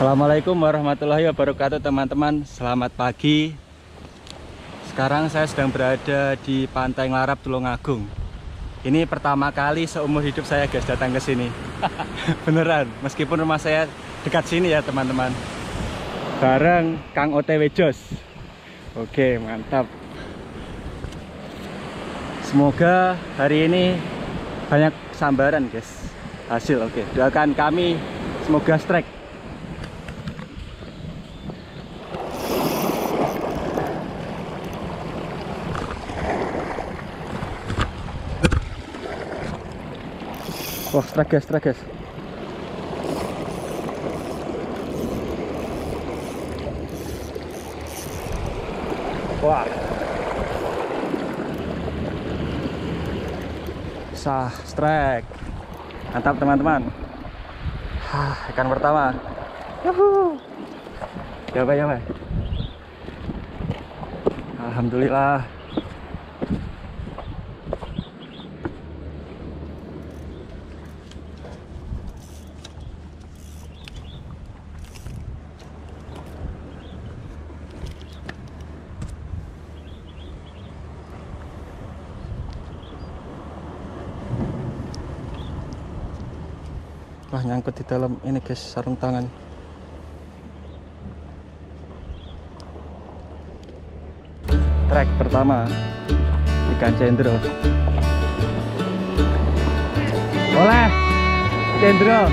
Assalamualaikum warahmatullahi wabarakatuh teman-teman. Selamat pagi. Sekarang saya sedang berada di Pantai Nglarap Tulungagung. Ini pertama kali seumur hidup saya guys datang ke sini. Beneran, meskipun rumah saya dekat sini ya teman-teman. Bareng Kang OTW Jos. Oke, mantap. Semoga hari ini banyak sambaran guys. Hasil oke. Doakan kami semoga strike. Wah, strike guys, strike guys. Wah, sah, strike. Mantap teman-teman. Hah, ikan pertama. Yuhu. Coba, coba. Alhamdulillah. Wah, nyangkut di dalam ini guys, sarung tangan. Trek pertama, ikan cendro. Oleh cendro.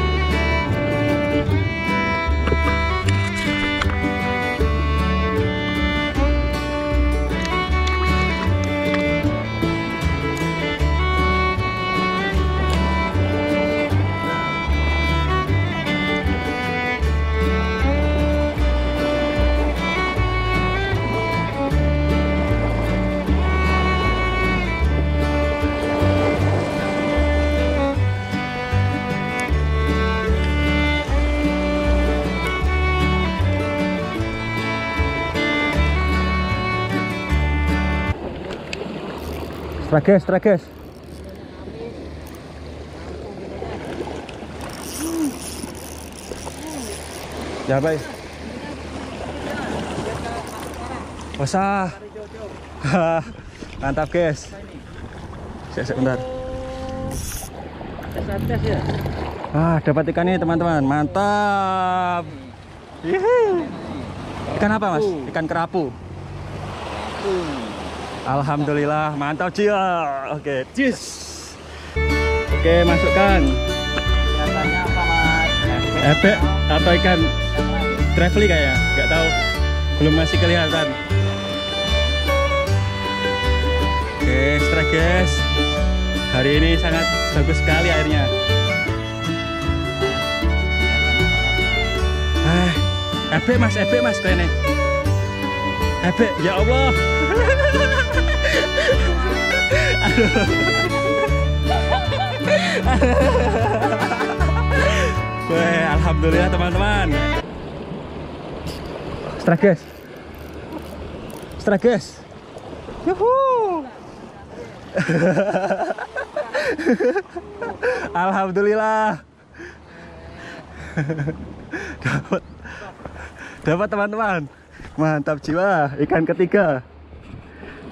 Strike, strike. Ya baik. Basah. Mantap guys. Sebentar. Tes ya. Ah, dapat ikan nih teman-teman. Mantap. Ikan apa mas? Ikan kerapu. Alhamdulillah, mantap Cil. Oke, cheers. Oke, masukkan. Katanya sama ebek atau ikan trevely kayaknya, nggak tahu. Belum masih kelihatan. Oke, strike guys. Hari ini sangat bagus sekali airnya. Ah, ebek mas kayaknya. Ebek, ya Allah. Aduh. Weh, alhamdulillah teman-teman. Strike guys. Strike guys. Yuhuu. Alhamdulillah. Dapat teman-teman. Mantap jiwa, ikan ketiga.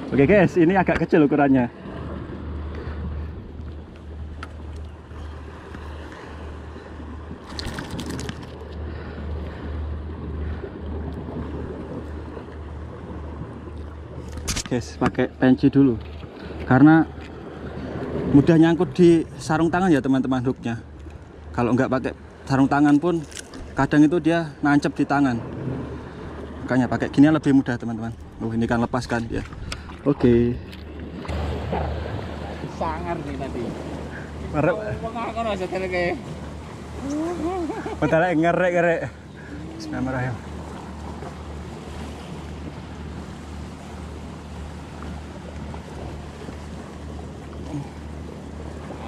Oke guys, ini agak kecil ukurannya. Guys, pakai penci dulu. Karena mudah nyangkut di sarung tangan ya teman-teman hooknya. Kalau nggak pakai sarung tangan pun kadang itu dia nancep di tangan. Makanya pakai gini lebih mudah teman-teman. Oh, ini kan lepas kan dia. Oke. Sangar nih tadi. Merek. Padahal ngerek-ngerek. Bismillahirrahmanirrahim.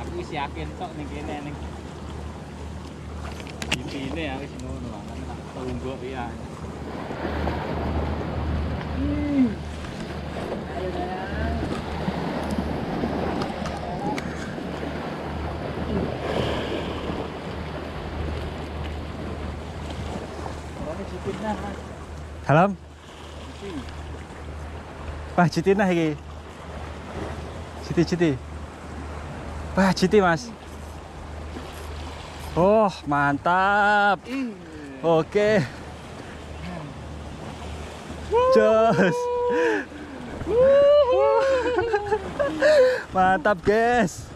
Aku wis yakin tok ning kene ning. Intine ya wis ngono lah, tak tunggu ya. Halam? Wah, citi nah iki. Citi-citi. Wah, citi, Mas. Oh, mantap. Oke. Jos. Mantap, guys.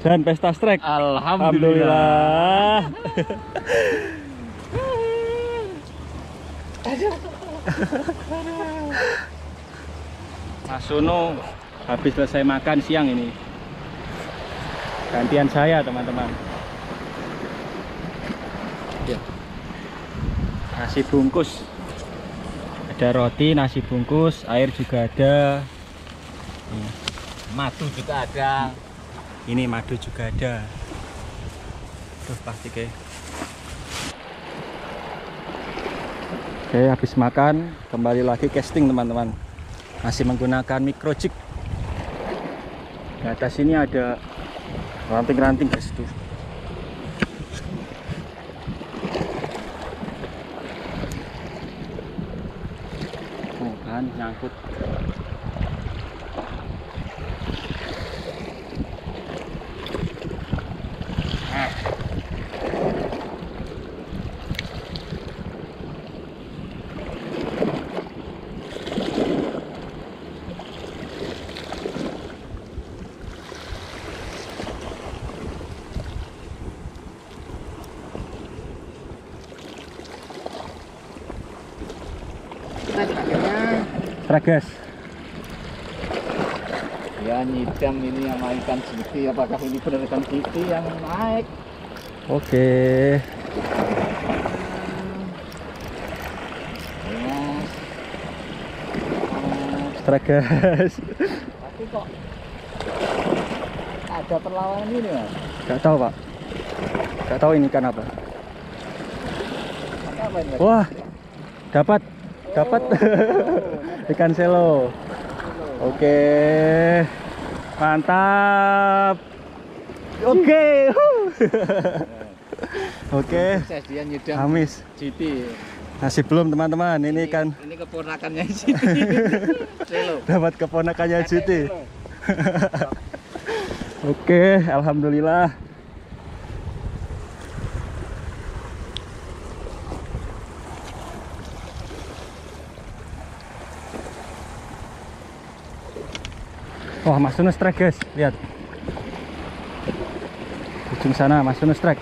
Dan pesta strike. Alhamdulillah. Mas Suno habis selesai makan siang ini. Gantian saya, teman-teman. Nasi bungkus. Ada roti, nasi bungkus, air juga ada. Madu juga ada. Ini madu juga ada. Terus plastiknya. Oke, habis makan kembali lagi casting, teman-teman. Masih menggunakan microchip. Di atas ini ada ranting-ranting, guys, tuh. Oh, bahan nyangkut. Guys, ya nyidam ini sama ikan citi. Apakah ini benar ikan citi yang naik? Oke, strike, guys. Tapi kok ada perlawanan ini, Mas? Gak tahu, Pak. Gak tahu ini ikan apa. Ini? Wah, dapat. Dapat. Oh. Ikan selo. Oke. Mantap. Oke. Oke. Amis. Citi. Masih belum, teman-teman. Ini ikan. Ini keponakannya Citi. Dapat keponakannya Citi. Oke, alhamdulillah. Wah, Mas Suno strike, guys. Lihat. Ujung sana Mas Suno strike.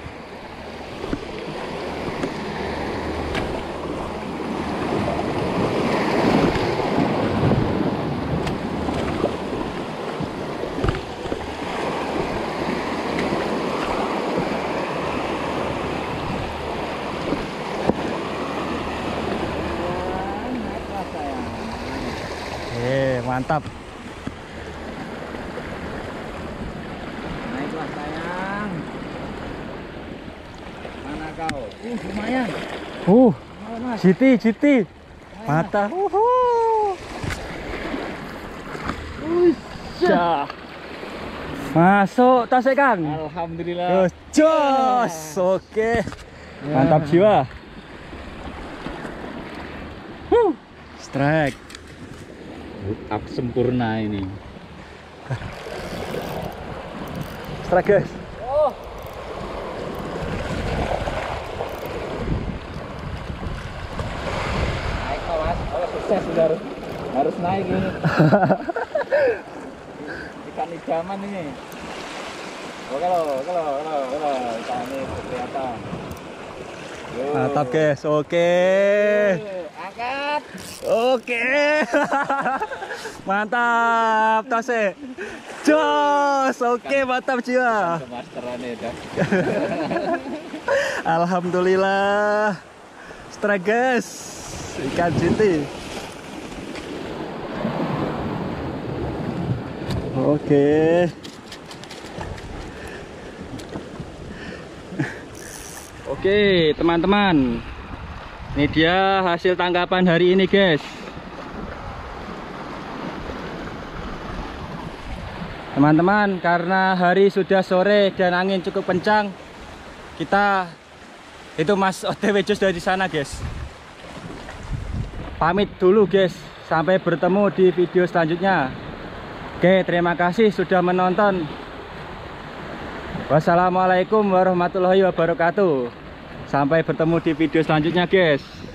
Mantap. Lumayan. Citi, Citi. Mata. Masuk tas, Kang. Alhamdulillah. Jos. Oke. Mantap jiwa. Strike. Up sempurna ini. Strike, guys. Harus naik ini. Ikan idaman ini. Kalau ini kelihatan. Mantap, guys. Oke. Angkat. Oke. Mantap, Tose. Jos. Oke, mantap jiwa. Alhamdulillah. Strike, guys. Ikan citi. Oke. Oke, teman-teman. Ini dia hasil tangkapan hari ini, guys. Teman-teman, karena hari sudah sore dan angin cukup kencang, kita itu Mas OTW Jos dari sana, guys. pamit dulu guys, sampai bertemu di video selanjutnya. Oke, terima kasih sudah menonton. Wassalamualaikum warahmatullahi wabarakatuh. Sampai bertemu di video selanjutnya guys.